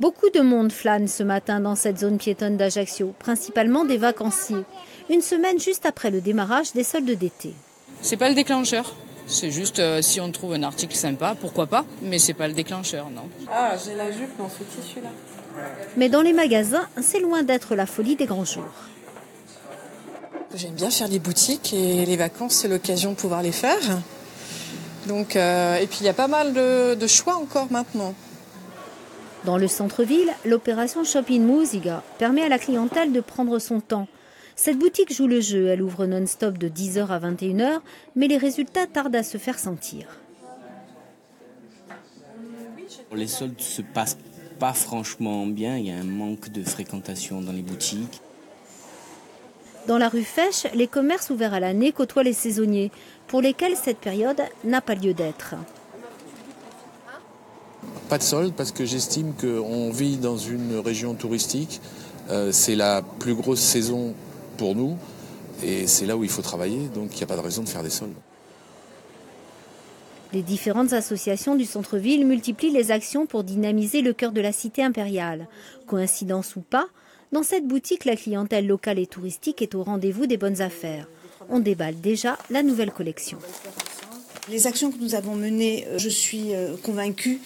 Beaucoup de monde flâne ce matin dans cette zone piétonne d'Ajaccio, principalement des vacanciers, une semaine juste après le démarrage des soldes d'été. C'est pas le déclencheur, c'est juste si on trouve un article sympa, pourquoi pas, mais c'est pas le déclencheur, non. Ah, j'ai la jupe dans ce tissu-là. Mais dans les magasins, c'est loin d'être la folie des grands jours. J'aime bien faire des boutiques et les vacances, c'est l'occasion de pouvoir les faire. Donc, et puis il y a pas mal de choix encore maintenant. Dans le centre-ville, l'opération Shopping Musiga permet à la clientèle de prendre son temps. Cette boutique joue le jeu, elle ouvre non-stop de 10h à 21h, mais les résultats tardent à se faire sentir. Les soldes ne se passent pas franchement bien, il y a un manque de fréquentation dans les boutiques. Dans la rue Fesch, les commerces ouverts à l'année côtoient les saisonniers, pour lesquels cette période n'a pas lieu d'être. Pas de solde parce que j'estime qu'on vit dans une région touristique. C'est la plus grosse saison pour nous et c'est là où il faut travailler, donc il n'y a pas de raison de faire des soldes. Les différentes associations du centre-ville multiplient les actions pour dynamiser le cœur de la cité impériale. Coïncidence ou pas, dans cette boutique, la clientèle locale et touristique est au rendez-vous des bonnes affaires. On déballe déjà la nouvelle collection. Les actions que nous avons menées, je suis convaincue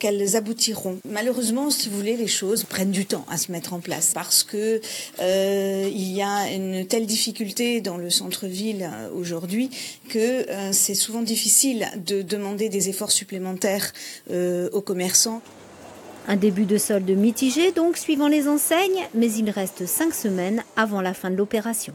qu'elles aboutiront. Malheureusement, si vous voulez, les choses prennent du temps à se mettre en place parce que il y a une telle difficulté dans le centre-ville aujourd'hui que c'est souvent difficile de demander des efforts supplémentaires aux commerçants. Un début de solde mitigé donc suivant les enseignes, mais il reste 5 semaines avant la fin de l'opération.